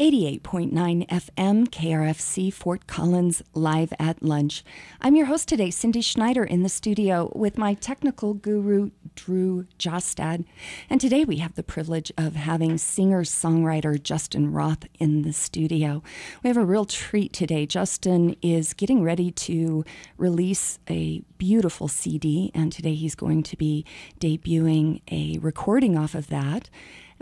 88.9 FM, KRFC, Fort Collins, Live at Lunch. I'm your host today, Cindy Schneider, in the studio with my technical guru, Drew Jostad. And today we have the privilege of having singer-songwriter Justin Roth in the studio. We have a real treat today. Justin is getting ready to release a beautiful CD, and today he's going to be debuting a recording off of that.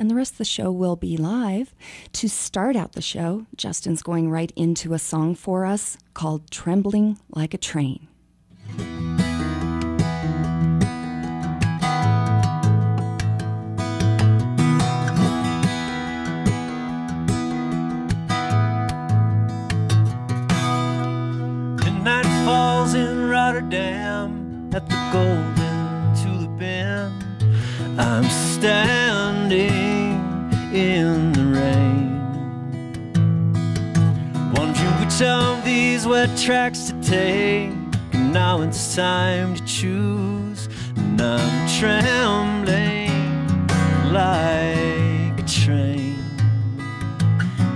And the rest of the show will be live. To start out the show, Justin's going right into a song for us called Trembling Like a Train. Midnight falls in Rotterdam at the Golden Tulip Inn. I'm standing in the rain, wondering which of these wet tracks to take. And now it's time to choose, and I'm trembling like a train,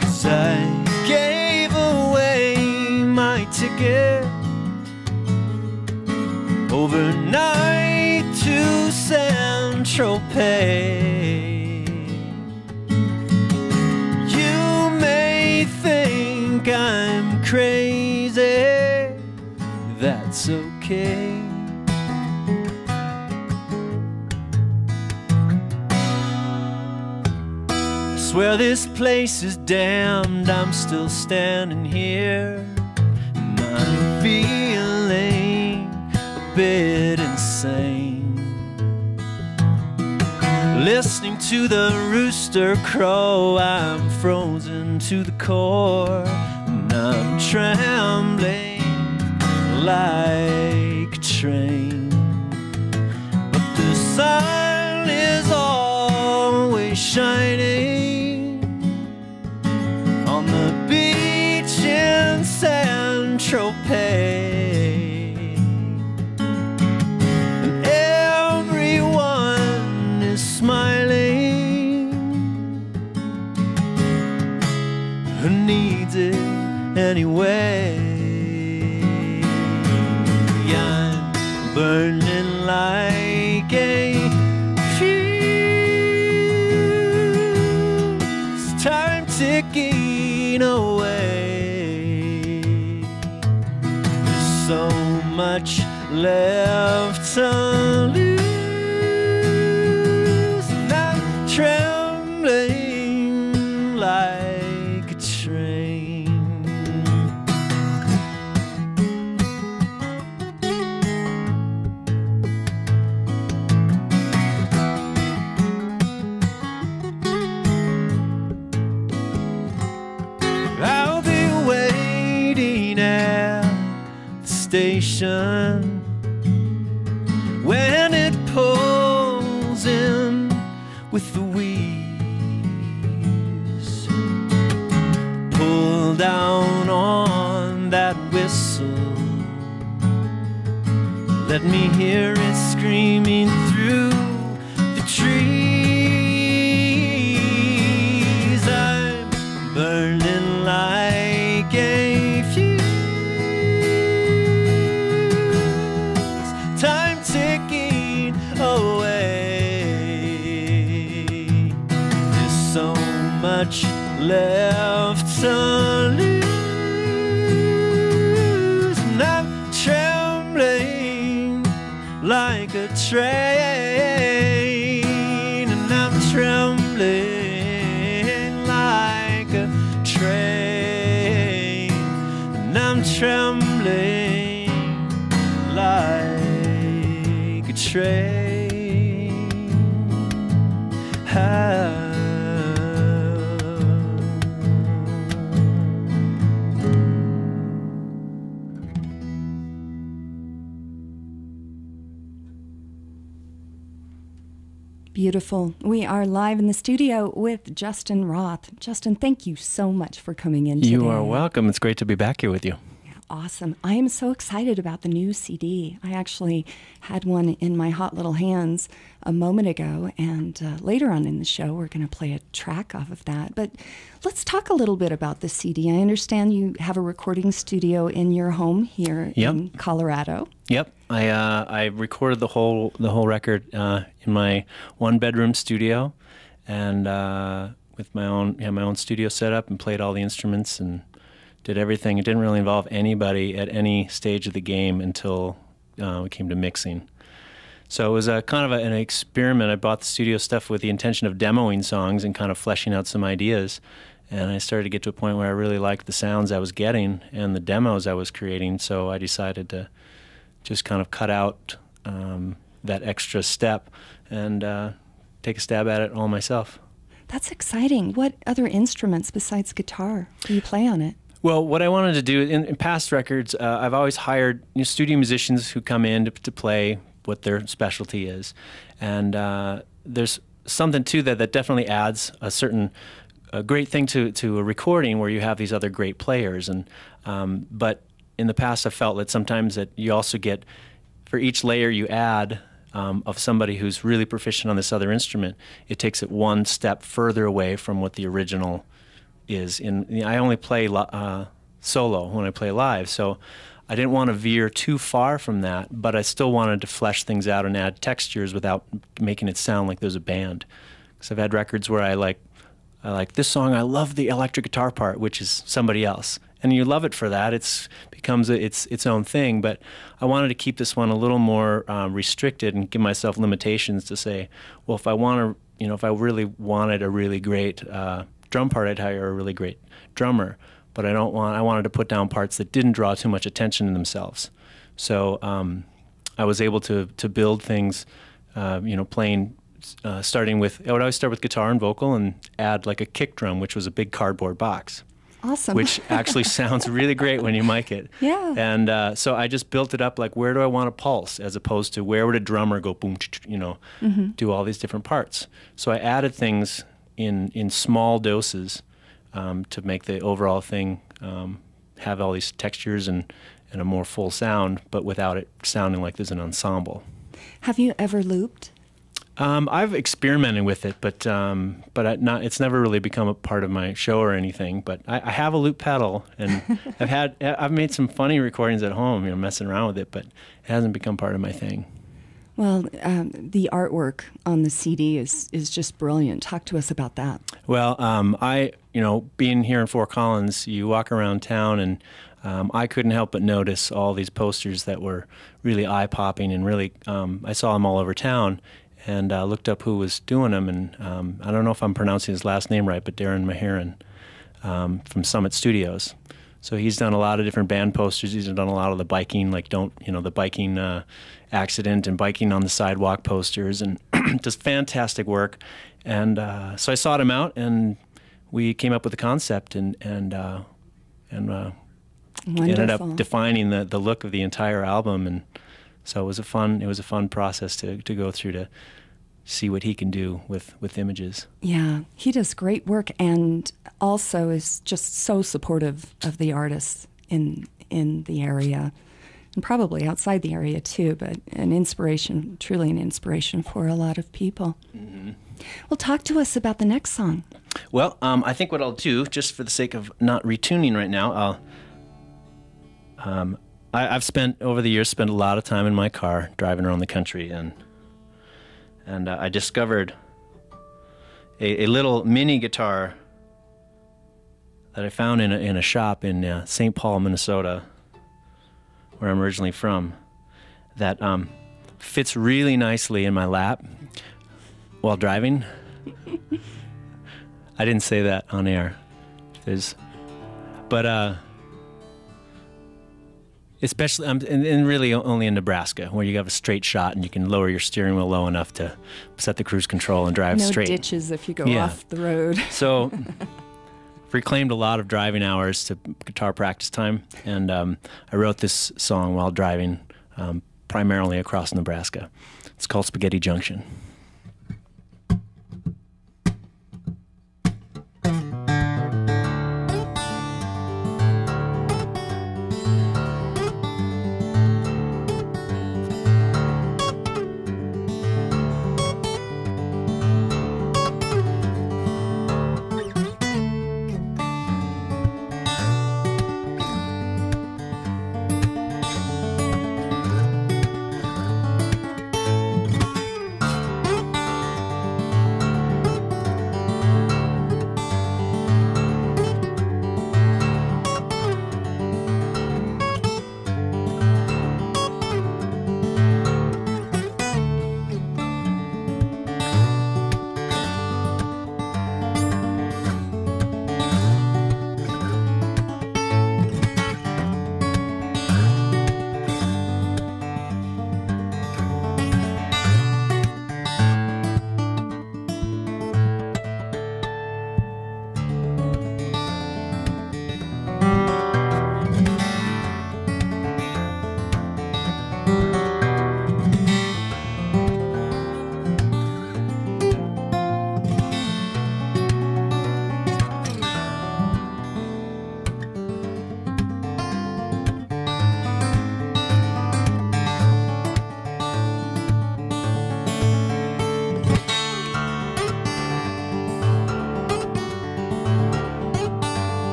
'cause I gave away my ticket overnight to Saint-Tropez. You may think I'm crazy, that's okay. I swear this place is damned, I'm still standing here, and I'm feeling a bit insane, listening to the rooster crow. I'm frozen to the core, and I'm trembling like a train. But the sun is always shining on the beach in Saint-Tropez. Smiling, who needs it anyway? I'm burning like a fuse, time ticking away. There's so much left to lose, trembling like a train. I'll be waiting at the station when it pulls in with the wheeze. Pull down on that whistle, let me hear it screaming through the trees. I'm burning like a fuse, time ticking away. Much left to lose, and I'm trembling like a train, and I'm trembling like a train, and I'm trembling like a train. Ah. Beautiful. We are live in the studio with Justin Roth. Justin, thank you so much for coming in today. You are welcome. It's great to be back here with you. awesome. I am so excited about the new CD. I actually had one in my hot little hands a moment ago, and later on in the show we're going to play a track off of that. But let's talk a little bit about the CD. I understand you have a recording studio in your home here in Colorado. Yep, I recorded the whole record in my one-bedroom studio, and with my own my own studio setup, and played all the instruments and did everything. It didn't really involve anybody at any stage of the game until we came to mixing. So it was a kind of an experiment. I bought the studio stuff with the intention of demoing songs and kind of fleshing out some ideas. And I started to get to a point where I really liked the sounds I was getting and the demos I was creating. So I decided to just kind of cut out that extra step and take a stab at it all myself. That's exciting. What other instruments besides guitar do you play on it? Well, what I wanted to do, in past records, I've always hired studio musicians who come in to play what their specialty is. And there's something to that that definitely adds a certain great thing to a recording where you have these other great players. And but in the past, I felt that sometimes that you also get, for each layer you add, of somebody who's really proficient on this other instrument, it takes it one step further away from what the original is. In I only play solo when I play live, so I didn't want to veer too far from that, but I still wanted to flesh things out and add textures without making it sound like there's a band. Because I've had records where I like this song, I love the electric guitar part, which is somebody else. And you love it for that. It's becomes its own thing. But I wanted to keep this one a little more restricted and give myself limitations to say, well, if I want to, if I really wanted a really great drum part, I'd hire a really great drummer. But I don't want. I wanted to put down parts that didn't draw too much attention to themselves. So I was able to build things, playing. Starting with, I would always start with guitar and vocal and add like a kick drum, which was a big cardboard box. Awesome. Which actually sounds really great when you mic it. Yeah. And so I just built it up like, where do I want a pulse, as opposed to where would a drummer go boom, do all these different parts. So I added things in small doses to make the overall thing have all these textures and a more full sound, but without it sounding like there's an ensemble. Have you ever looped? I've experimented with it, but it's never really become a part of my show or anything. But I have a loop pedal, and I've made some funny recordings at home, messing around with it, but it hasn't become part of my thing. Well, the artwork on the CD is just brilliant. Talk to us about that. Well, being here in Fort Collins, you walk around town, and I couldn't help but notice all these posters that were really eye popping, and really I saw them all over town. And I looked up who was doing them, and I don't know if I'm pronouncing his last name right, but Darren Mahuran from Summit Studios. So he's done a lot of different band posters. He's done a lot of the biking, the biking accident and biking on the sidewalk posters, and just fantastic work. And so I sought him out, and we came up with the concept, and ended up defining the look of the entire album. And so it was a fun process to go through to see what he can do with images. Yeah, he does great work, and also is just so supportive of the artists in the area, and probably outside the area too, but an inspiration, truly an inspiration for a lot of people. Mm-hmm. Well, talk to us about the next song. Well, I think what I'll do, just for the sake of not retuning right now, I'll... I've spent, over the years, a lot of time in my car driving around the country, and I discovered a little mini guitar that I found in a shop in St. Paul, Minnesota, where I'm originally from, that fits really nicely in my lap while driving. I didn't say that on air. Especially, and really only in Nebraska, where you have a straight shot and you can lower your steering wheel low enough to set the cruise control and drive straight. No ditches if you go off the road. So, reclaimed a lot of driving hours to guitar practice time, and I wrote this song while driving, primarily across Nebraska. It's called Spaghetti Junction.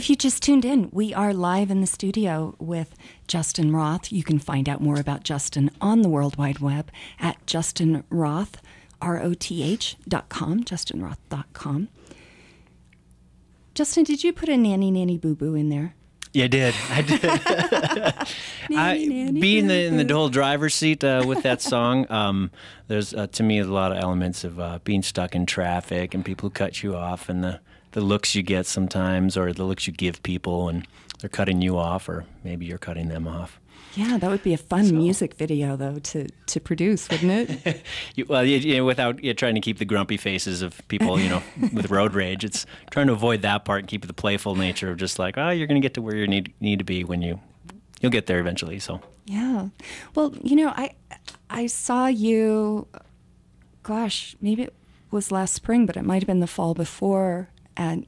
If you just tuned in, we are live in the studio with Justin Roth. You can find out more about Justin on the World Wide Web at justinroth.com, justinroth.com. Justin, did you put a nanny nanny boo boo in there? Yeah, I did. I did. Being in the whole driver's seat with that song, there's to me a lot of elements of being stuck in traffic and people who cut you off and the looks you get sometimes, or the looks you give people and they're cutting you off, or maybe you're cutting them off. Yeah, that would be a fun music video, though, to produce, wouldn't it? Without trying to keep the grumpy faces of people, you know, with road rage. It's trying to avoid that part and keep the playful nature of just like, oh, you're going to get to where you need to be when you'll get there eventually. So yeah, well, you know, I saw you, gosh, maybe it was last spring, but it might have been the fall before at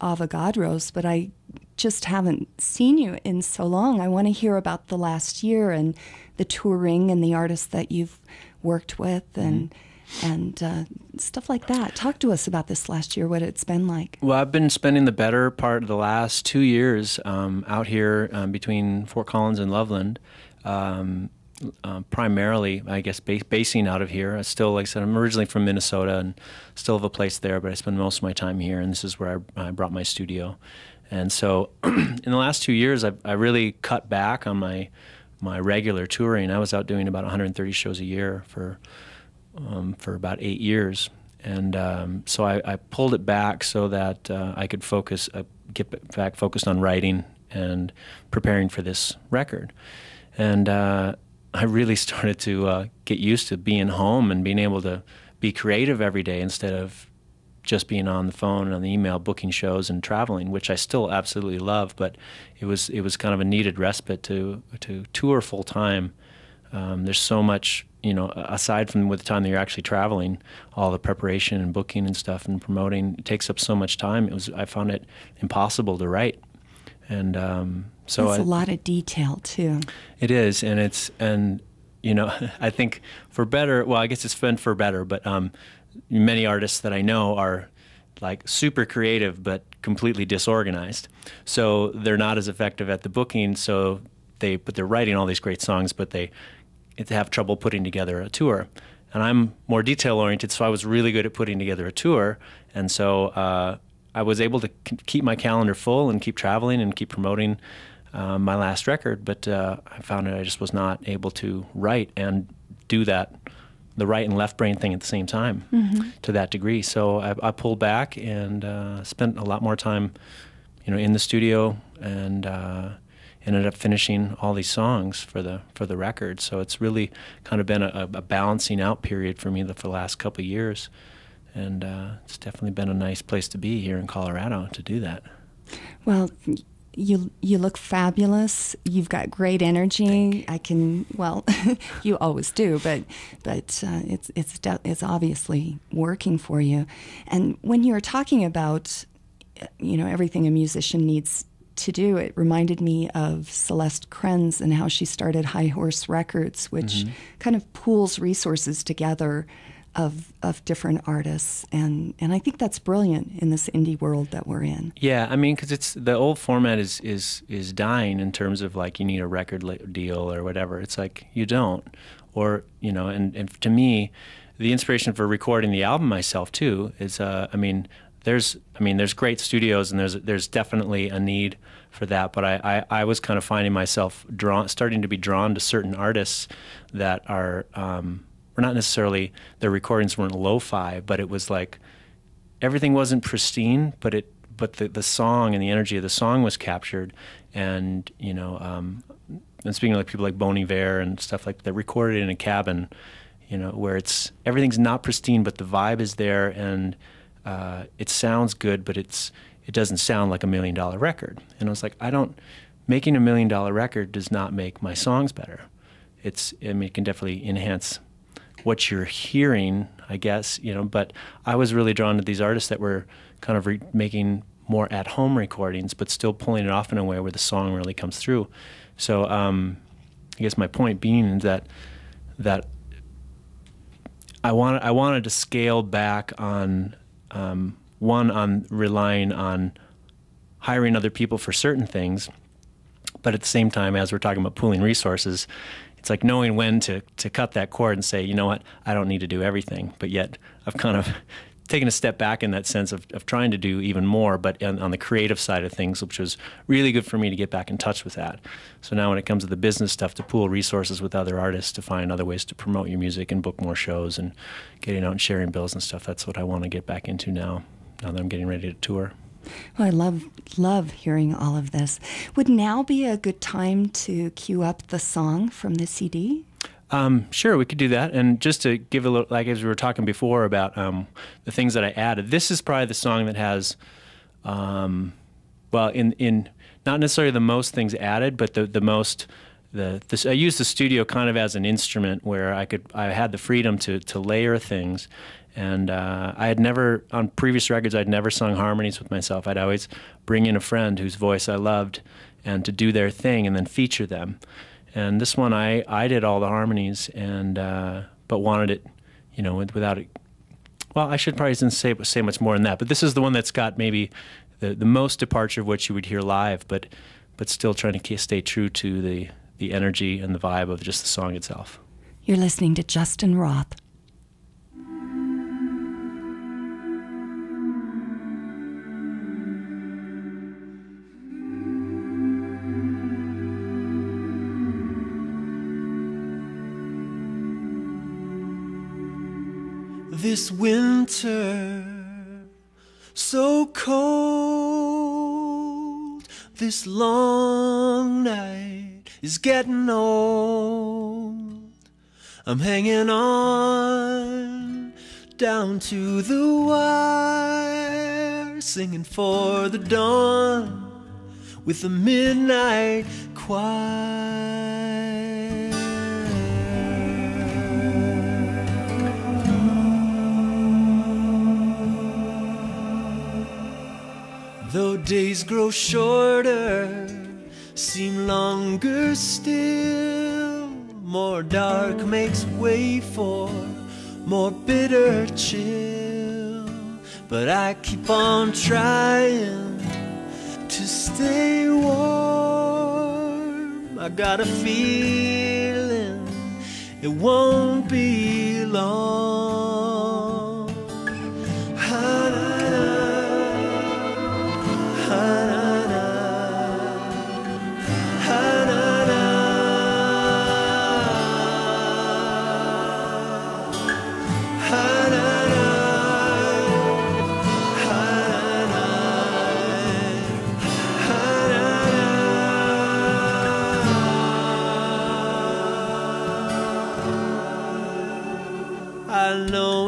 Avogadro's, but I just haven't seen you in so long. I want to hear about the last year and the touring and the artists that you've worked with and stuff like that. Talk to us about this last year, what it's been like. Well, I've been spending the better part of the last 2 years out here between Fort Collins and Loveland, primarily, I guess, basing out of here. I still, like I said, I'm originally from Minnesota and still have a place there, but I spend most of my time here, and this is where I brought my studio. And so in the last 2 years, I really cut back on my regular touring. I was out doing about 130 shows a year for about 8 years. And so I pulled it back so that I could focus, get back focused on writing and preparing for this record. And I really started to get used to being home and being able to be creative every day instead of just being on the phone and on the email, booking shows and traveling, which I still absolutely love, but it was kind of a needed respite to tour full time. There's so much, you know, aside from with the time that you're actually traveling, all the preparation and booking and stuff and promoting, it takes up so much time. I found it impossible to write, and so it's a lot of detail too. It is, and you know, I think for better. Well, I guess it's been for better, but. Many artists that I know are like super creative but completely disorganized, so they're not as effective at the booking. So they're writing all these great songs, but they have trouble putting together a tour. And I'm more detail oriented, so I was really good at putting together a tour, and so I was able to keep my calendar full and keep traveling and keep promoting my last record. But I found that I just was not able to write and do that. The right and left brain thing at the same time, to that degree. So I pulled back and spent a lot more time, you know, in the studio, and ended up finishing all these songs for the record. So it's really kind of been a balancing out period for me for the last couple of years, and it's definitely been a nice place to be here in Colorado to do that. Well. You look fabulous. You've got great energy. I can, well, you always do, but it's obviously working for you. And when you were talking about, you know, everything a musician needs to do, it reminded me of Celeste Krenz and how she started High Horse Records, which kind of pools resources together of different artists, and I think that's brilliant in this indie world that we're in. Yeah, I mean, because it's the old format is dying in terms of like you need a record deal or whatever. It's like you don't, or you know. And to me, the inspiration for recording the album myself too is there's great studios and there's definitely a need for that, but I was kind of finding myself starting to be drawn to certain artists that are. Or not necessarily, their recordings weren't lo-fi, but it was like everything wasn't pristine, but the song and the energy of the song was captured, and you know, and speaking of like people like Bon Iver and stuff like that, recorded in a cabin, you know, where it's everything's not pristine, but the vibe is there, and it sounds good, but it doesn't sound like $1 million record. And I was like, making $1 million record does not make my songs better. It can definitely enhance what you're hearing, I guess, you know, but I was really drawn to these artists that were kind of making more at-home recordings, but still pulling it off in a way where the song really comes through. So I guess my point being that I wanted to scale back on relying on hiring other people for certain things. But at the same time, as we're talking about pooling resources, it's like knowing when to cut that cord and say, you know what, I don't need to do everything. But yet I've kind of taken a step back in that sense of trying to do even more, but on the creative side of things, which was really good for me to get back in touch with that. So now when it comes to the business stuff, to pool resources with other artists to find other ways to promote your music and book more shows and getting out and sharing bills and stuff, that's what I want to get back into now that I'm getting ready to tour. Well, I love hearing all of this. Would now be a good time to cue up the song from the CD? Sure, we could do that. And just to give a little, like as we were talking before about the things that I added, this is probably the song that has, well, in not necessarily the most things added, but the most, I used the studio kind of as an instrument where I had the freedom to layer things. And I had never, on previous records, I'd never sung harmonies with myself. I'd always bring in a friend whose voice I loved and to do their thing and then feature them. And this one, I did all the harmonies, and but wanted it, you know, without it. Well, I should probably didn't say much more than that. But this is the one that's got maybe the most departure of what you would hear live, but still trying to stay true to the energy and the vibe of just the song itself. You're listening to Justin Roth. This winter, so cold, this long night is getting old. I'm hanging on down to the wire, singing for the dawn with the midnight choir. Though days grow shorter, seem longer still, more dark makes way for more bitter chill. But I keep on trying to stay warm. I got a feeling it won't be long.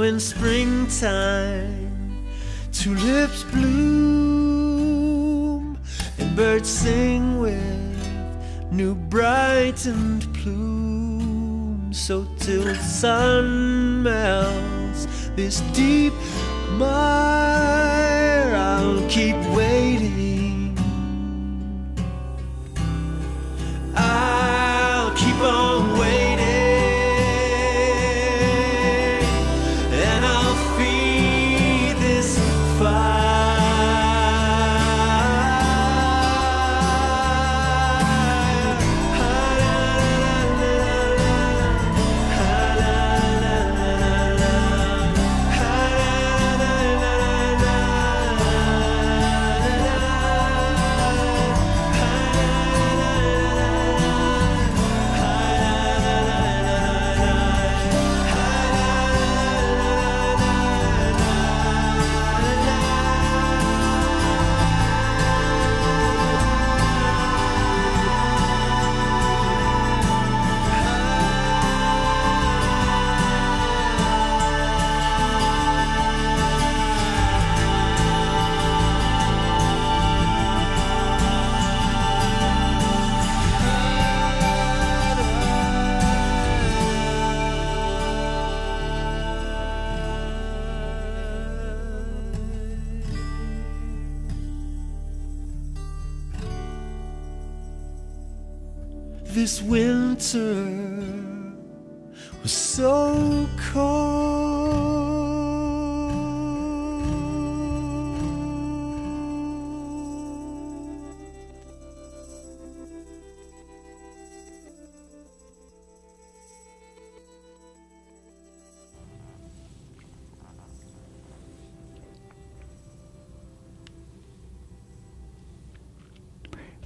In springtime, tulips bloom and birds sing with new brightened plumes. So till the sun melts this deep mire, I'll keep waiting. I'll keep on waiting. This winter was so cold.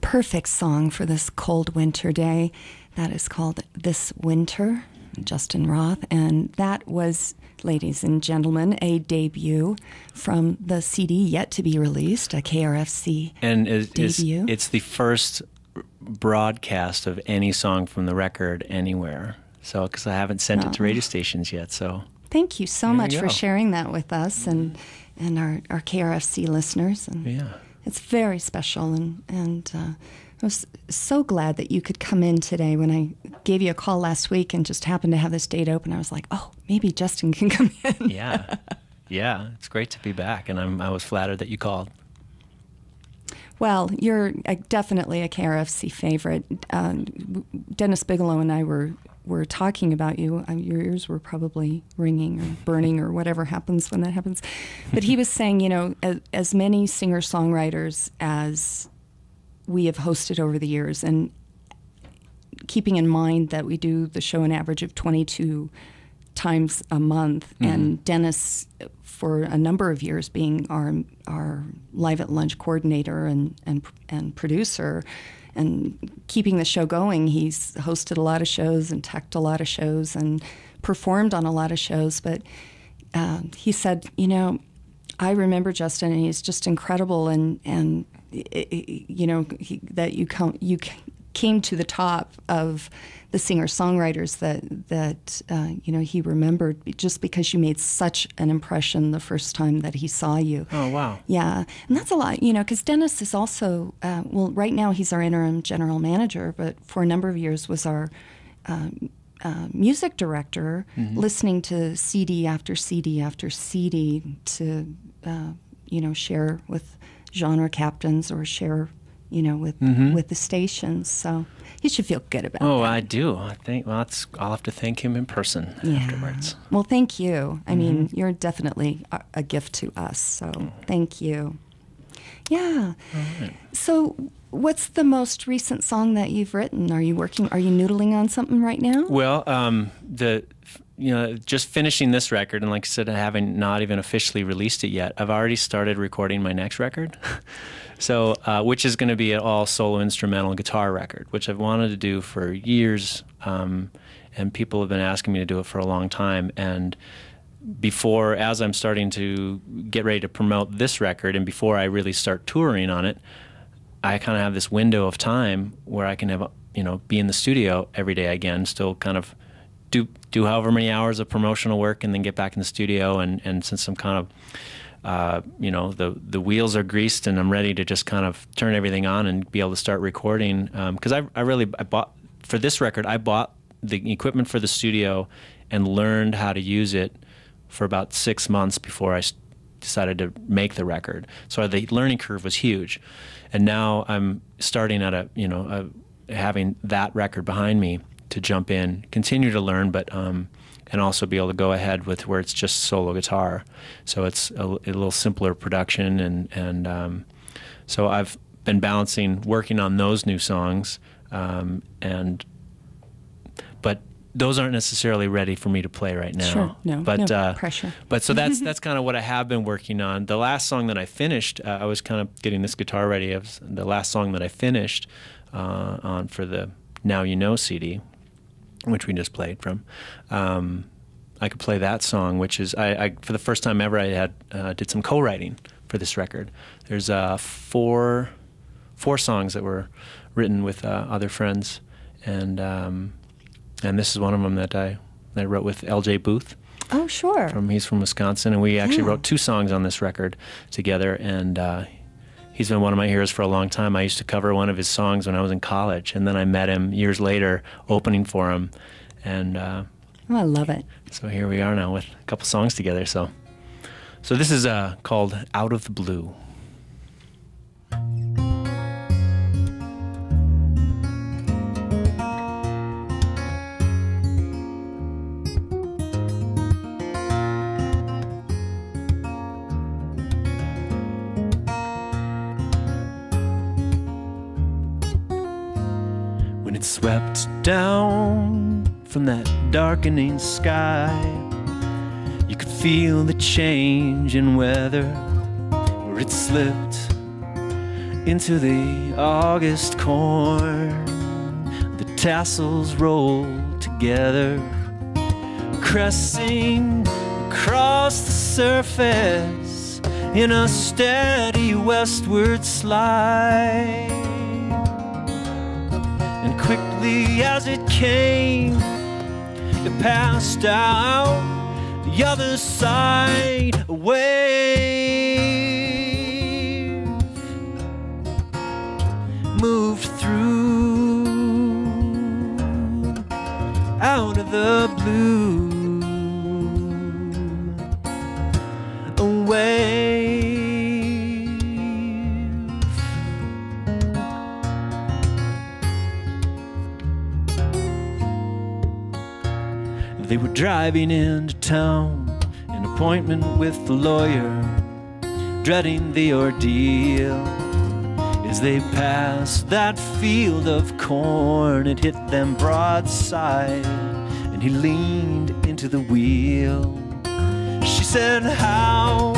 perfect song for this cold winter day. That is called This Winter, Justin Roth. And that was, ladies and gentlemen, a debut from the CD yet to be released, a KRFC debut. It's the first broadcast of any song from the record anywhere. So, because I haven't sent it to radio stations yet. So thank you so much for sharing that with us and our KRFC listeners. And it's very special. And I was so glad that you could come in today. When I gave you a call last week and just happened to have this date open, I was like, oh, maybe Justin can come in. Yeah, it's great to be back. And I was flattered that you called. Well, you're definitely a KRFC favorite. Dennis Bigelow and I were talking about you. Your ears were probably ringing or burning or whatever happens when that happens. But he was saying, you know, as many singer-songwriters as we have hosted over the years, and keeping in mind that we do the show an average of 22 times a month, and Dennis, for a number of years, being our Live at Lunch coordinator and producer, and keeping the show going, he's hosted a lot of shows and teched a lot of shows and performed on a lot of shows. But he said, you know, I remember Justin, and he's just incredible, and you know, that you came to the top of the singer-songwriters that you know, he remembered just because you made such an impression the first time that he saw you. Oh, wow. Yeah, and that's a lot, you know, because Dennis is also, well, right now he's our interim general manager, but for a number of years was our music director, listening to CD after CD after CD to, you know, share with genre captains or share, you know, with the stations. So he should feel good about that. Oh, I do. I think, well, I'll have to thank him in person afterwards. Well, thank you. I mean, you're definitely a gift to us, so thank you. Yeah. Right. So what's the most recent song that you've written? Are you noodling on something right now? Well, you know, just finishing this record, and like I said, I haven't not even officially released it yet. I've already started recording my next record, so which is going to be an all solo instrumental guitar record, which I've wanted to do for years, and people have been asking me to do it for a long time. And before, as I'm starting to get ready to promote this record, and before I really start touring on it, I kind of have this window of time where I can have, you know, be in the studio every day again, still kind of do however many hours of promotional work and then get back in the studio. And since I'm kind of, you know, the wheels are greased and I'm ready to just kind of turn everything on and be able to start recording. Because I bought, for this record, I bought the equipment for the studio and learned how to use it for about 6 months before I decided to make the record. So the learning curve was huge. And now I'm starting at a, you know, having that record behind me, to jump in, continue to learn, but and also be able to go ahead with where it's just solo guitar, so it's a little simpler production, and so I've been balancing working on those new songs, but those aren't necessarily ready for me to play right now. Sure, no pressure. But so that's kind of what I have been working on. The last song that I finished, I was kind of getting this guitar ready. The last song that I finished on for the Now You Know CD, which we just played from, I could play that song, which is, I for the first time ever, I had did some co-writing for this record. There's four songs that were written with other friends, and this is one of them that I wrote with LJ Booth. Oh, sure. He's from Wisconsin, and we actually wrote two songs on this record together, and he's been one of my heroes for a long time. I used to cover one of his songs when I was in college, and then I met him years later opening for him, and I love it. So here we are now with a couple songs together. So this is called Out of the Blue. Swept down from that darkening sky, you could feel the change in weather where it slipped into the August corn. The tassels roll together, cresting across the surface in a steady westward slide. And quickly as it came, it passed out the other side, a wave moved through out of the blue, a wave. They were driving into town, an appointment with the lawyer, dreading the ordeal. As they passed that field of corn, it hit them broadside, and he leaned into the wheel. She said, "How?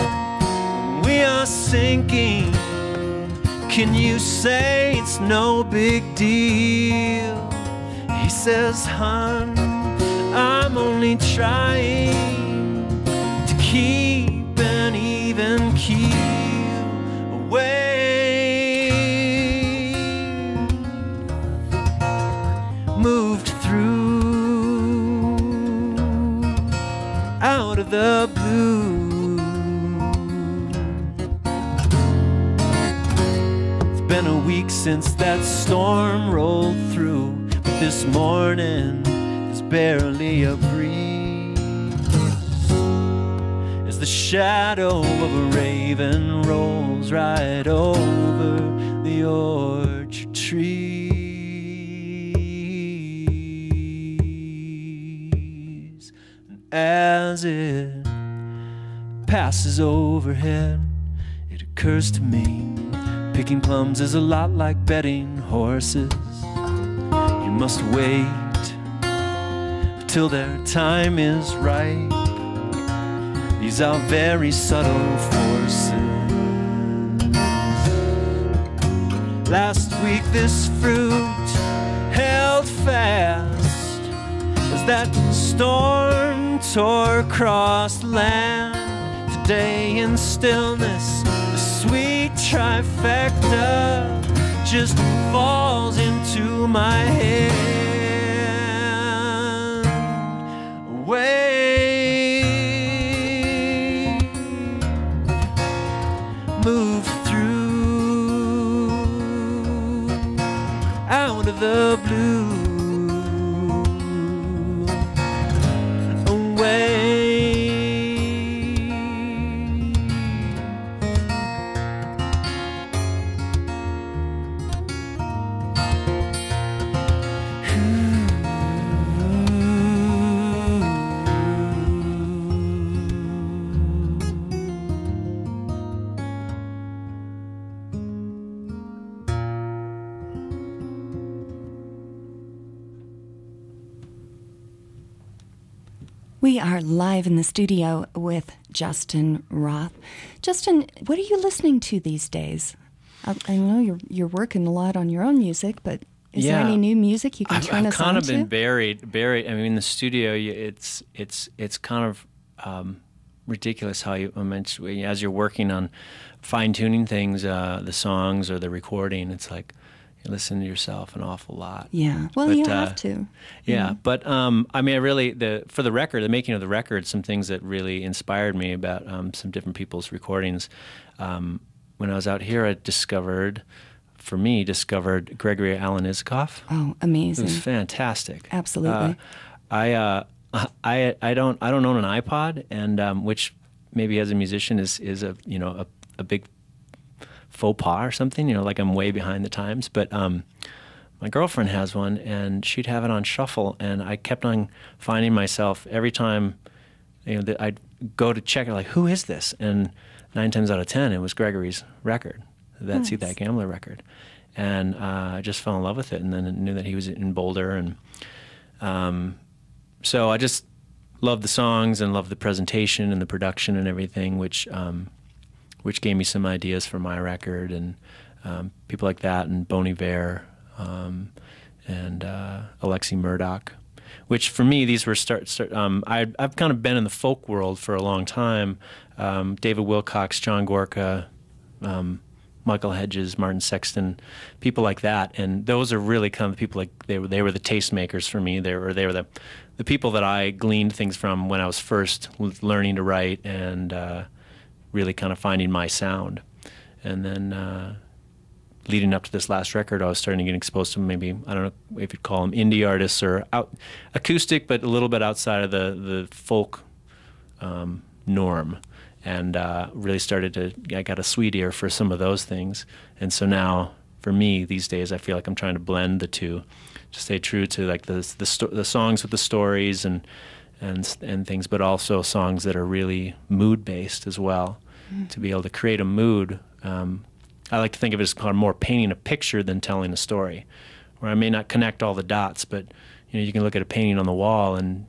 We are sinking. Can you say it's no big deal?" He says, "Hon, I'm only trying to keep an even keel, away moved through out of the blue. It's been a week since that storm rolled through, but this morning barely a breeze as the shadow of a raven rolls right over the orchard trees. And as it passes overhead, it occurs to me, picking plums is a lot like betting horses. You must wait till their time is ripe. These are very subtle forces. Last week this fruit held fast as that storm tore across land. Today in stillness, the sweet trifecta just falls into my head. Way move through out of the blue, away. We are live in the studio with Justin Roth. Justin, what are you listening to these days? I know you're working a lot on your own music, but is there any new music you can turn us on to? I've kind of been buried. I mean, in the studio, it's kind of ridiculous how you eventually, as you're working on fine-tuning things, the songs or the recording, it's like, you listen to yourself an awful lot. Yeah, well, but, you have to. Yeah, but I mean, I really, for the record, the making of the record, some things that really inspired me about some different people's recordings. When I was out here, I discovered Gregory Alan Isikoff. Oh, amazing! It was fantastic. Absolutely. I don't own an iPod, and which maybe as a musician is a a big faux pas or something, like I'm way behind the times, but my girlfriend has one, and she'd have it on shuffle, and I kept on finding myself every time, that I'd go to check it, like, who is this? And 9 times out of 10, it was Gregory's record, that nice. See That Gambler record, and I just fell in love with it, and then I knew that he was in Boulder, and so I just loved the songs and loved the presentation and the production and everything, which gave me some ideas for my record, and people like that, and Bon Iver, and Alexi Murdoch, which for me, these were I've kind of been in the folk world for a long time. David Wilcox, John Gorka, Michael Hedges, Martin Sexton, people like that, and those are really kind of the people, like they were the tastemakers for me. They were the people that I gleaned things from when I was first learning to write and really kind of finding my sound. And then leading up to this last record, I was starting to get exposed to maybe, I don't know if you'd call them indie artists or acoustic, but a little bit outside of the folk norm. And really started to, I got a sweet ear for some of those things. And so now, for me, these days, I feel like I'm trying to blend the two, to stay true to like the songs with the stories and things, but also songs that are really mood-based as well, to be able to create a mood. I like to think of it as kind of more painting a picture than telling a story, where I may not connect all the dots, but you can look at a painting on the wall, and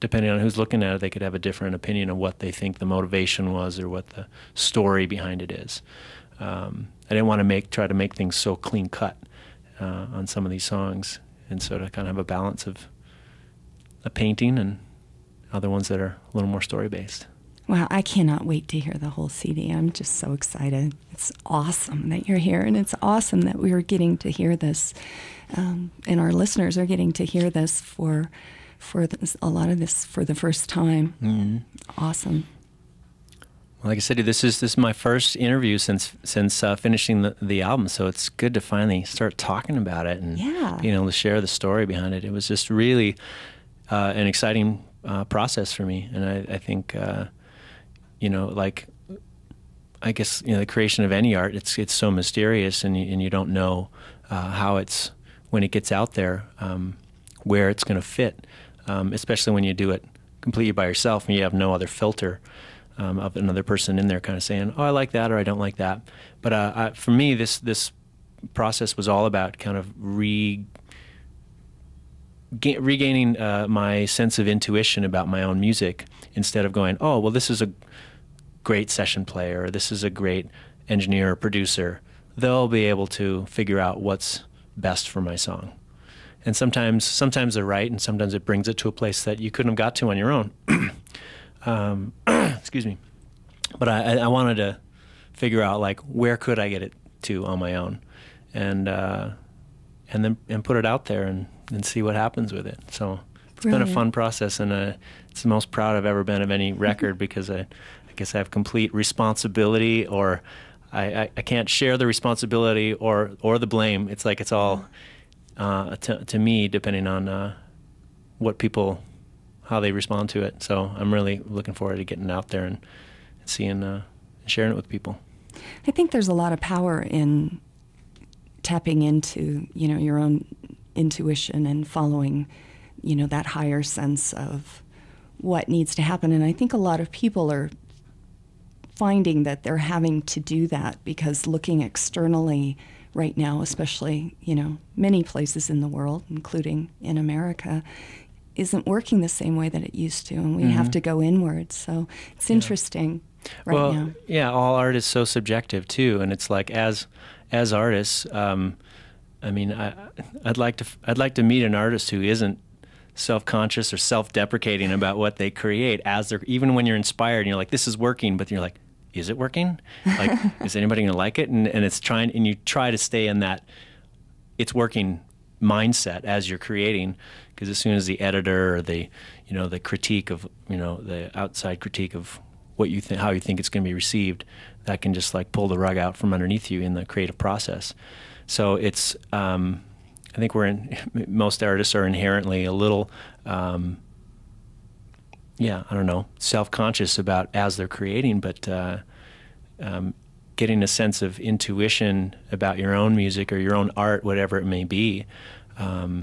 depending on who's looking at it, they could have a different opinion of what they think the motivation was or what the story behind it is. I didn't want to try to make things so clean cut on some of these songs, and so to kind of have a balance of a painting and other ones that are a little more story-based. Wow, I cannot wait to hear the whole CD. I'm just so excited. It's awesome that you're here, and it's awesome that we are getting to hear this, and our listeners are getting to hear this for the first time. Awesome. Well, like I said, this is my first interview since finishing the album, so it's good to finally start talking about it and being able to share the story behind it. It was just really an exciting process for me, and I think the creation of any art, it's so mysterious, and you don't know how it's, when it gets out there, where it's going to fit. Especially when you do it completely by yourself and you have no other filter of another person in there kind of saying, oh, I like that or I don't like that. But for me, this process was all about kind of regaining my sense of intuition about my own music, instead of going, oh, well, this is a great session player, or this is a great engineer or producer. They'll be able to figure out what's best for my song. And sometimes they're right, and sometimes it brings it to a place that you couldn't have got to on your own. Excuse me. But I wanted to figure out, like, where could I get it to on my own, and then put it out there and see what happens with it. So it's been a fun process, and it's the most proud I've ever been of any record, because I guess I have complete responsibility, or I can't share the responsibility or the blame. It's like it's all. To me, depending on how they respond to it. So I'm really looking forward to getting out there and seeing, sharing it with people. I think there's a lot of power in tapping into, your own intuition and following, that higher sense of what needs to happen. And I think a lot of people are finding that they're having to do that, because looking externally right now, especially, many places in the world, including in America, isn't working the same way that it used to, and we have to go inward. So it's interesting right now. Yeah, all art is so subjective too, and it's like as artists, I mean, I'd like to meet an artist who isn't self-conscious or self-deprecating about what they create, even when you're inspired and you're like, this is working, but you're like, is it working? Like, is anybody going to like it? And it's trying, and you try to stay in that it's working mindset as you're creating, because as soon as the editor or the, the critique of, the outside critique of what you think, how you think it's going to be received, that can just like pull the rug out from underneath you in the creative process. So it's, I think most artists are inherently a little, I don't know, self-conscious about as they're creating, but getting a sense of intuition about your own music or your own art, whatever it may be, and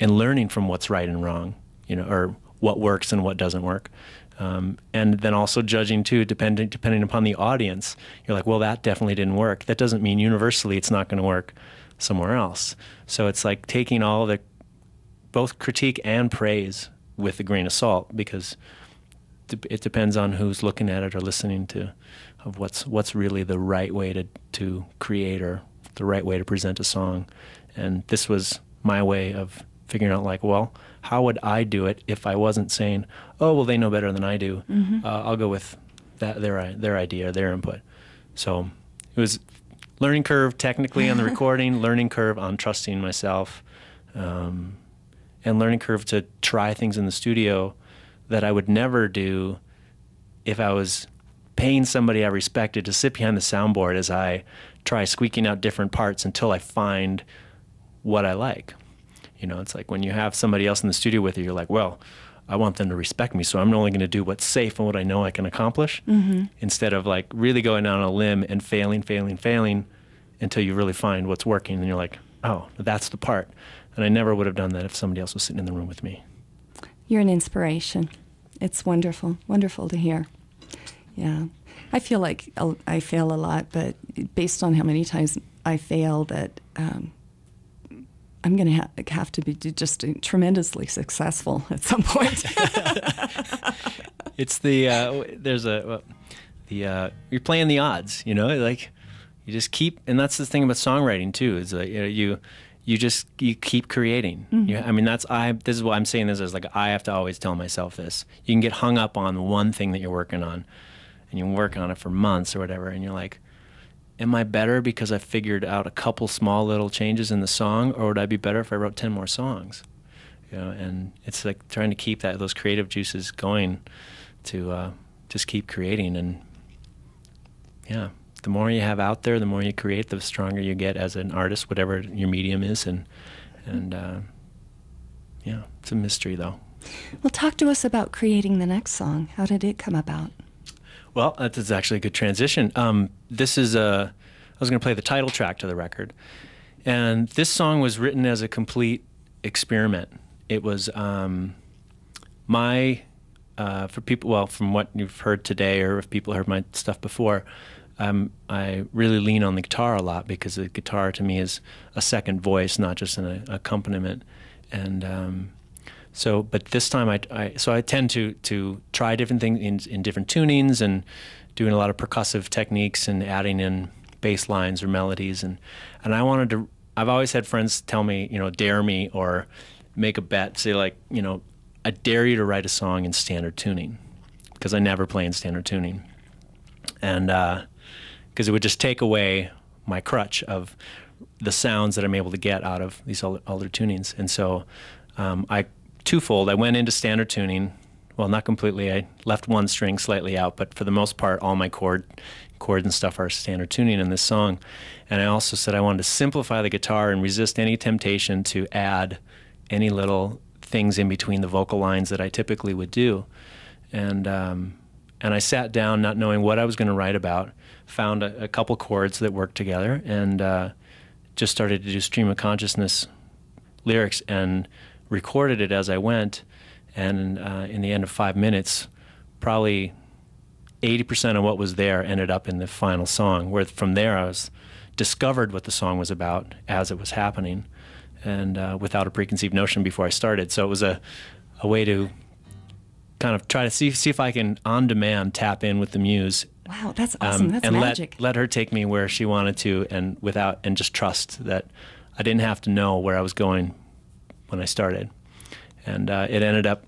learning from what's right and wrong, or what works and what doesn't work. And then also judging too, depending upon the audience. You're like, well, that definitely didn't work. That doesn't mean universally it's not going to work somewhere else. So it's like taking all the, both critique and praise, with a grain of salt, because it depends on who's looking at it or listening to, of what's really the right way to create or the right way to present a song. And this was my way of figuring out, like, well, how would I do it if I wasn't saying, oh, well, they know better than I do. Mm-hmm. I'll go with that, their idea, their input. So it was learning curve technically on the recording, learning curve on trusting myself, and learning curve to try things in the studio that I would never do if I was paying somebody I respected to sit behind the soundboard as I try squeaking out different parts until I find what I like. You know, it's like when you have somebody else in the studio with you, you're like, well, I want them to respect me, so I'm only going to do what's safe and what I know I can accomplish, mm-hmm. instead of like really going out on a limb and failing until you really find what's working, and you're like, oh, that's the part. And I never would have done that if somebody else was sitting in the room with me. You're an inspiration. It's wonderful, wonderful to hear. Yeah. I feel like I fail a lot, but based on how many times I fail, that I'm going to have to be just tremendously successful at some point. It's the, you're playing the odds, you know, like you just keep, and that's the thing about songwriting too, is like, you know, you keep creating. Mm-hmm. You, I mean, this is what I'm saying, this is like, I have to always tell myself this. You can get hung up on one thing that you're working on, and you work on it for months or whatever, and you're like, am I better because I figured out a couple small little changes in the song, or would I be better if I wrote 10 more songs? You know, and it's like trying to keep those creative juices going to just keep creating. And yeah, the more you have out there, the more you create, the stronger you get as an artist, whatever your medium is. And yeah, it's a mystery though. Well, talk to us about creating the next song. How did it come about? Well, that's actually a good transition. This is I was going to play the title track to the record. And this song was written as a complete experiment. It was for people, well, from what you've heard today, or if people heard my stuff before, I really lean on the guitar a lot, because the guitar to me is a second voice, not just an accompaniment. And so, but this time I tend to try different things in different tunings, and doing a lot of percussive techniques and adding in bass lines or melodies. And I wanted to, I've always had friends tell me, you know, dare me or make a bet, say like, you know, I dare you to write a song in standard tuning, because I never play in standard tuning. And because it would just take away my crutch of the sounds that I'm able to get out of these other tunings. And so twofold, I went into standard tuning, well, not completely, I left one string slightly out, but for the most part, all my chords and stuff are standard tuning in this song. And I also said I wanted to simplify the guitar and resist any temptation to add any little things in between the vocal lines that I typically would do. And I sat down, not knowing what I was going to write about, found a couple chords that worked together, and just started to do stream of consciousness lyrics, and recorded it as I went. And in the end of 5 minutes, probably 80% of what was there ended up in the final song, where from there I discovered what the song was about as it was happening, and without a preconceived notion before I started. So it was a way to kind of try to see if I can, on demand, tap in with the muse. Wow, that's awesome. That's and magic. Let her take me where she wanted to, and just trust that I didn't have to know where I was going when I started. And it ended up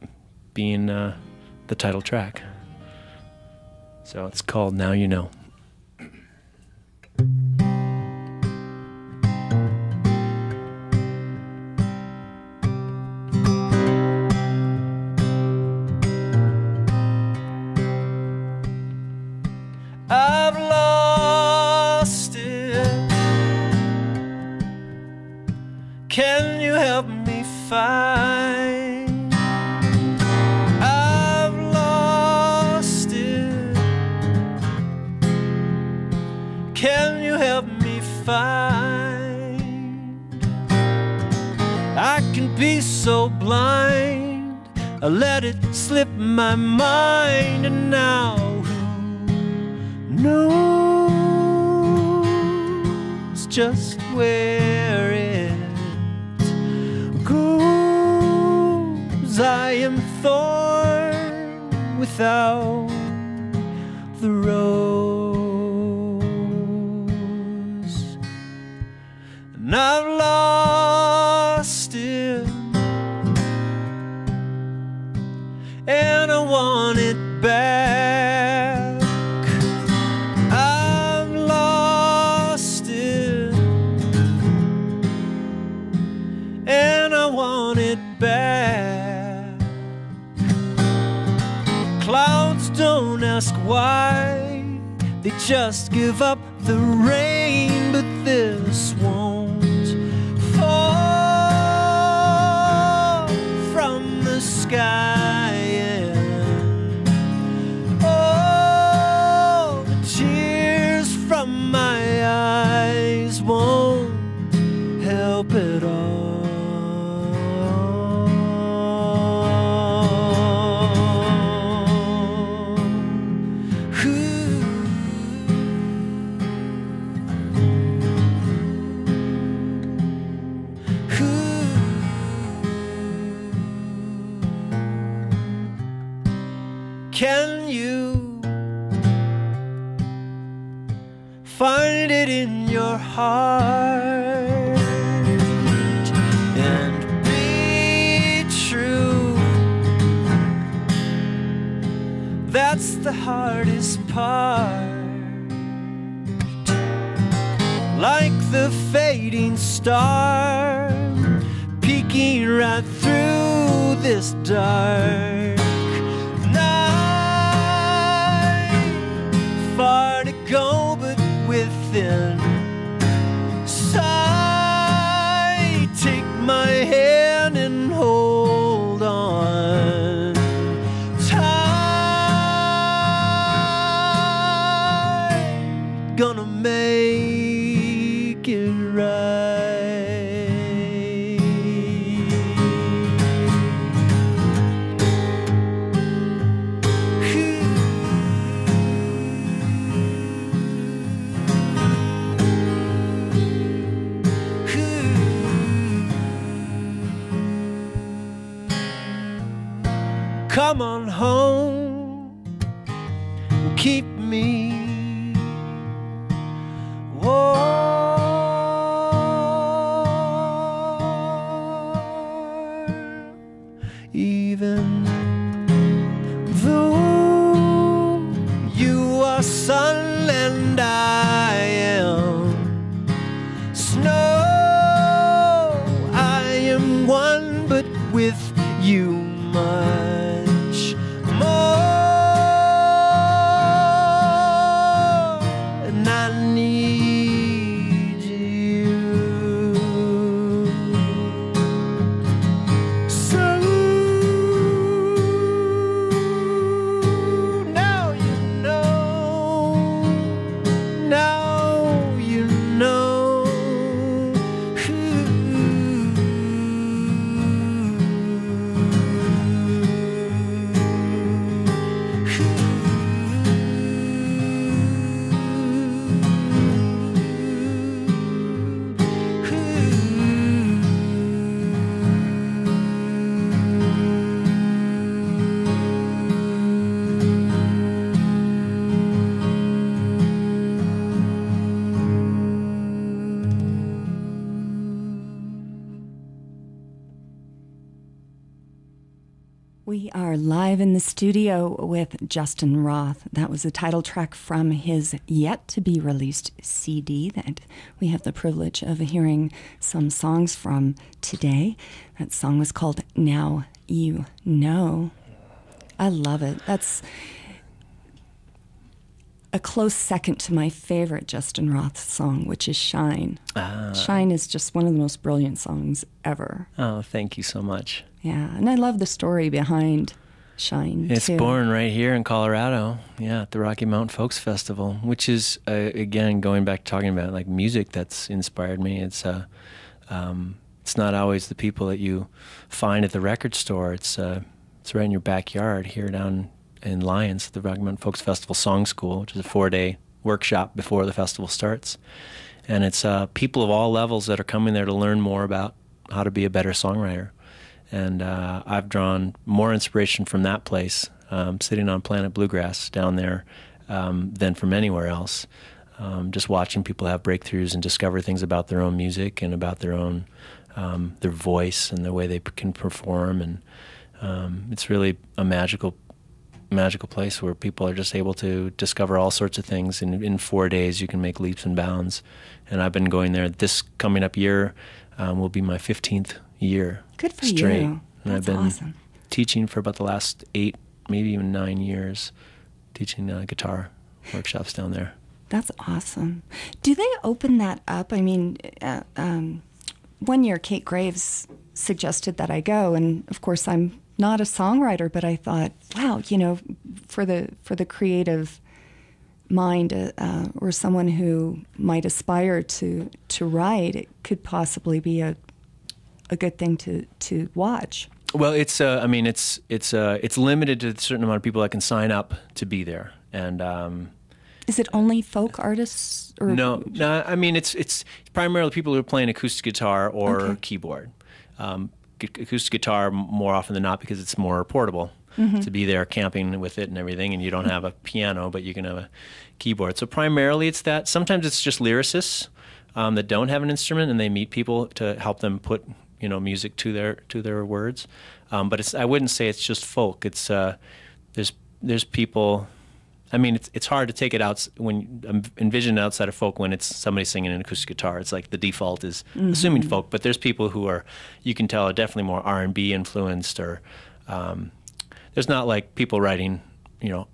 being the title track. So it's called Now You Know. I've lost it. Can you help me? I've lost it. Can you help me find? I can be so blind, I let it slip my mind, and now who knows just where it goes. I am thorn without the rose. We just give up the rain, but this won't fall from the sky. And oh, the tears from my eyes won't help at all. Can you find it in your heart and be true? That's the hardest part. Like the fading star peeking right through this dark. Far to go, but within sight, take my hand and hold on tight, gonna make it right. Come on home, keep me warm, even though you are sun and I am snow. I am one, but with you my We are live in the studio with Justin Roth. That was the title track from his yet-to-be-released CD that we have the privilege of hearing some songs from today. That song was called Now You Know. I love it. That's a close second to my favorite Justin Roth song, which is Shine. Shine is just one of the most brilliant songs ever. Oh, thank you so much. Yeah, and I love the story behind Shine, too. It's born right here in Colorado, yeah, at the Rocky Mountain Folks Festival, which is, again, going back to talking about like music that's inspired me. It's not always the people that you find at the record store. It's right in your backyard here down in Lyons at the Rocky Mountain Folks Festival Song School, which is a 4-day workshop before the festival starts. And it's people of all levels that are coming there to learn more about how to be a better songwriter. And I've drawn more inspiration from that place, sitting on Planet Bluegrass down there, than from anywhere else. Just watching people have breakthroughs and discover things about their own music and about their own, their voice and the way they can perform. And it's really a magical place where people are just able to discover all sorts of things. In 4 days, you can make leaps and bounds. And I've been going there. This coming up year will be my 15th year. Good for you. And that's I've been awesome. Teaching for about the last 8, maybe even 9 years, teaching guitar workshops down there. That's awesome. Do they open that up? I mean, one year Kate Graves suggested that I go, and of course I'm not a songwriter, but I thought, wow, you know, for the creative mind or someone who might aspire to write, it could possibly be a good thing to watch. Well, it's I mean, it's limited to a certain amount of people that can sign up to be there, and. Is it only folk artists? Or no. I mean, it's primarily people who are playing acoustic guitar or keyboard. Acoustic guitar more often than not, because it's more portable to be there camping with it and everything, and you don't have a piano, but you can have a keyboard. So primarily it's that. Sometimes it's just lyricists that don't have an instrument, and they meet people to help them put, you know, music to their words. But it's, I wouldn't say it's just folk. It's there's people. I mean, it's hard to take it out when envision outside of folk when it's somebody singing an acoustic guitar. It's like the default is assuming folk, but there's people who are, you can tell, are definitely more R&B influenced, or there's not like people writing, you know,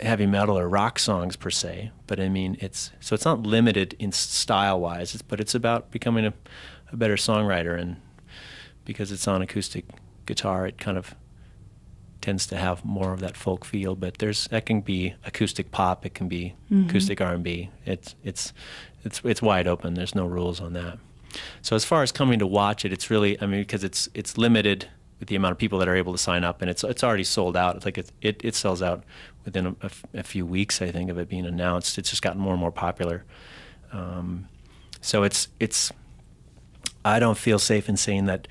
heavy metal or rock songs per se. But I mean, it's not limited in style wise, but it's about becoming a better songwriter, and because it's on acoustic guitar, it kind of tends to have more of that folk feel, but that can be acoustic pop, it can be acoustic R&B. It's wide open. There's no rules on that. So as far as coming to watch it, it's really, I mean, because it's limited with the amount of people that are able to sign up, and it's already sold out. It's like it sells out within a few weeks, I think, of it being announced. It's just gotten more and more popular. So it's I don't feel safe in saying that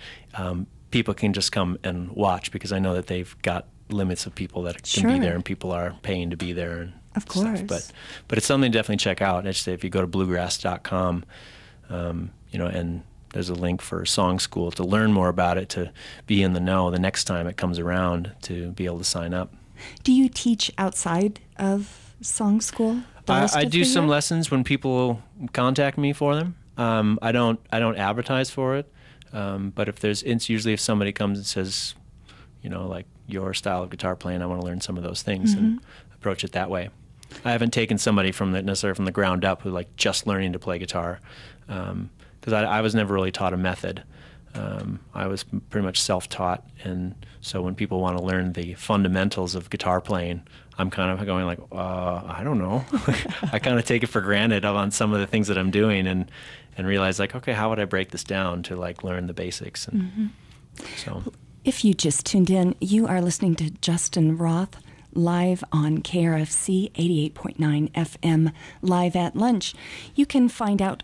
people can just come and watch, because I know that they've got limits of people that can be there, and people are paying to be there and stuff. But it's something to definitely check out. I just say if you go to bluegrass.com, you know, and there's a link for Song School to learn more about it, to be in the know the next time it comes around, to be able to sign up. Do you teach outside of Song School? I do some lessons when people contact me for them. I don't advertise for it. But it's usually if somebody comes and says, you know, like, your style of guitar playing, I want to learn some of those things, and approach it that way. I haven't taken somebody necessarily from the ground up who like just learning to play guitar, because I was never really taught a method. I was pretty much self-taught, and so when people want to learn the fundamentals of guitar playing, I'm kind of going like, I don't know. I kind of take it for granted on some of the things that I'm doing, and realize like, okay, how would I break this down to like learn the basics? And so, if you just tuned in, you are listening to Justin Roth live on KRFC 88.9 FM Live at Lunch. You can find out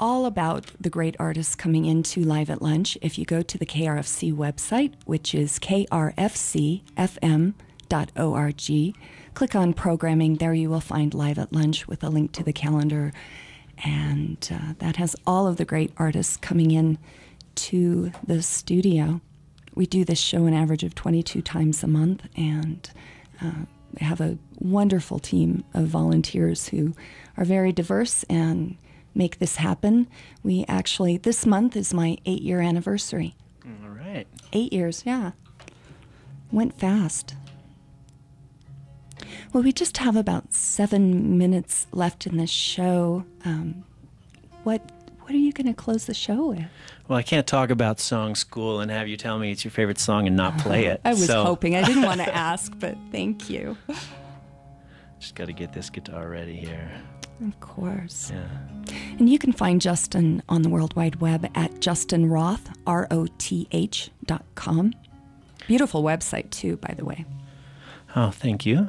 all about the great artists coming into Live at Lunch if you go to the KRFC website, which is krfcfm.org. Click on programming. There you will find Live at Lunch with a link to the calendar, and that has all of the great artists coming in to the studio. We do this show an average of 22 times a month, and have a wonderful team of volunteers who are very diverse and make this happen. We actually, this month is my 8-year anniversary. All right. 8 years, yeah. Went fast. Well, we just have about 7 minutes left in this show. What are you going to close the show with? Well, I can't talk about Song School and have you tell me it's your favorite song and not play it. I was hoping. I didn't want to ask, but thank you. Just got to get this guitar ready here. Of course. Yeah. And you can find Justin on the World Wide Web at justinroth.com. Beautiful website, too, by the way. Oh, thank you.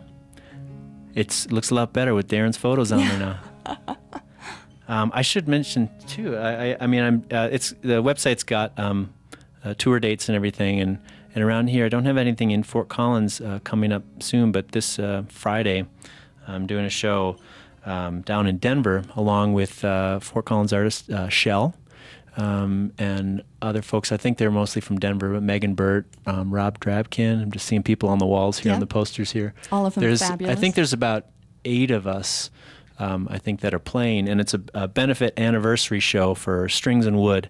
It looks a lot better with Darren's photos on there now. I should mention, too, the website's got tour dates and everything, and around here I don't have anything in Fort Collins coming up soon, but this Friday I'm doing a show down in Denver, along with Fort Collins artist Shell, and other folks. I think they're mostly from Denver, but Megan Burt, Rob Drabkin. I'm just seeing people on the walls here, on the posters here. All of them fabulous. I think there's about 8 of us I think, that are playing. And it's a benefit anniversary show for Strings and Wood,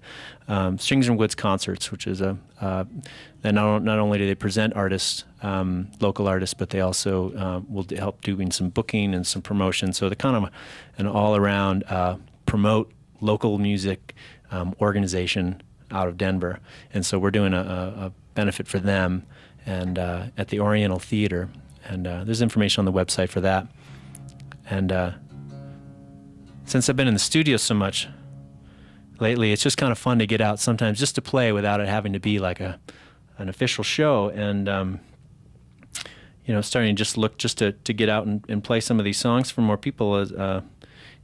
Strings and Wood's Concerts, which is a, and not only do they present artists, local artists, but they also will help doing some booking and some promotion. So they're kind of an all-around promote local music organization out of Denver. And so we're doing a benefit for them and at the Oriental Theater. And there's information on the website for that. And since I've been in the studio so much lately, it's just kind of fun to get out sometimes just to play without it having to be like an official show. And you know, starting to just look just to get out and play some of these songs for more people,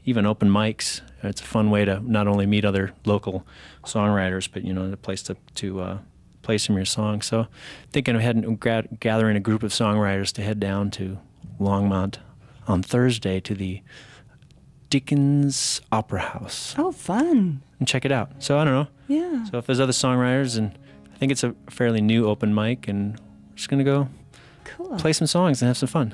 even open mics. It's a fun way to not only meet other local songwriters, but you know, a place to play some of your songs. So thinking of gathering a group of songwriters to head down to Longmont on Thursday to the Dickens Opera House. Oh, fun. And check it out. So I don't know. Yeah. So if there's other songwriters, and I think it's a fairly new open mic, and we're just going to go play some songs and have some fun.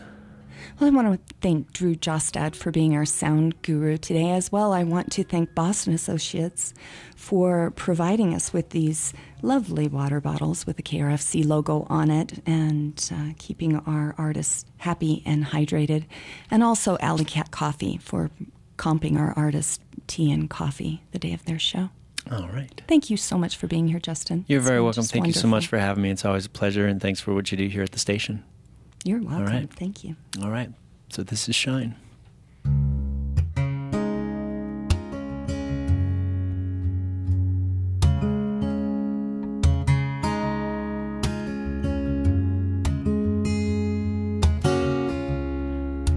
Well, I want to thank Drew Jostad for being our sound guru today. As well, I want to thank Boston Associates for providing us with these lovely water bottles with the KRFC logo on it, and keeping our artists happy and hydrated. And also Alley Cat Coffee for comping our artists tea and coffee the day of their show. All right. Thank you so much for being here, Justin. You're very welcome. Thank you so much for having me. It's always a pleasure, and thanks for what you do here at the station. You're welcome. All right. Thank you. All right. So this is Shine.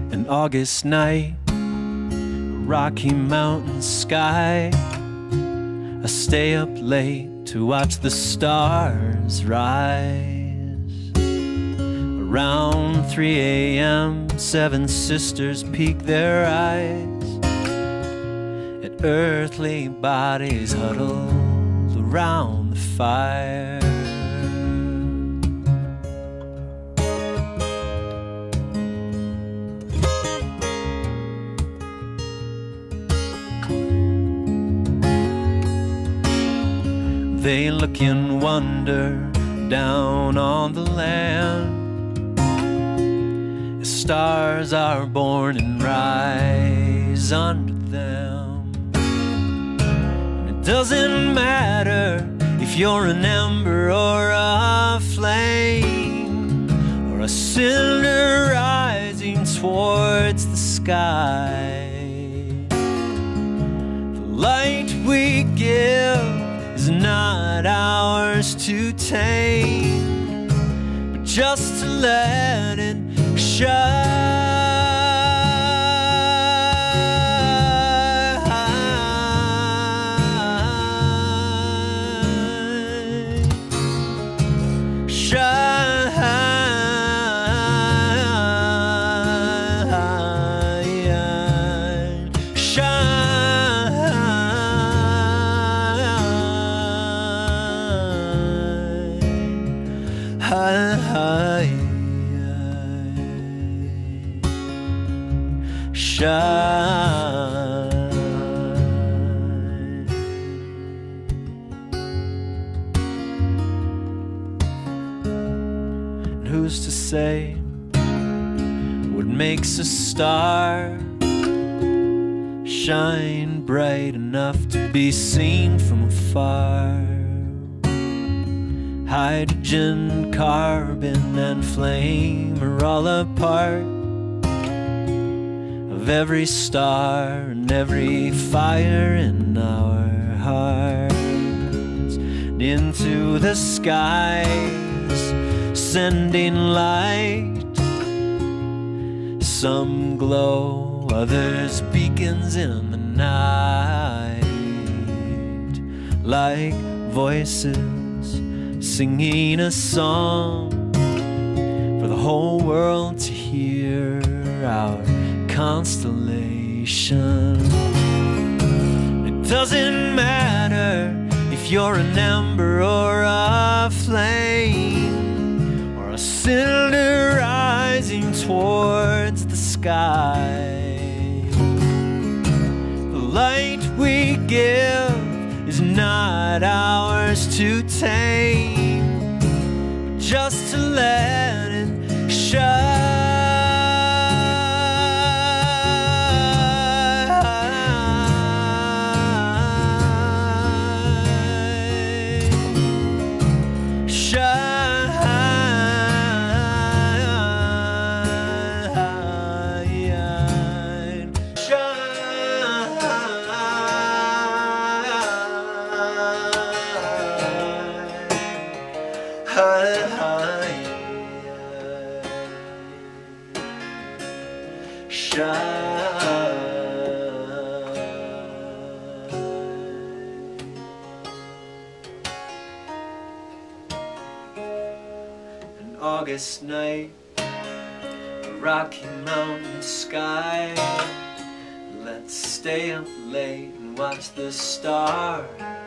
An August night, Rocky Mountain sky. I stay up late to watch the stars rise. Around 3 a.m., 7 sisters peek their eyes at earthly bodies huddled around the fire. They look in wonder down on the land. Stars are born and rise under them. And it doesn't matter if you're an ember or a flame, or a cinder rising towards the sky. The light we give is not ours to tame, but just to let it shine, shine, shine, shine. And who's to say what makes a star shine bright enough to be seen from afar? Hydrogen, carbon, and flame are all apart of every star and every fire in our hearts, and into the skies sending light. Some glow, others beacons in the night, like voices singing a song for the whole world to hear. Our constellation. It doesn't matter if you're an ember or a flame, or a cinder rising towards the sky. too tame just to let it shine. An August night, a Rocky Mountain sky. Let's stay up late and watch the stars.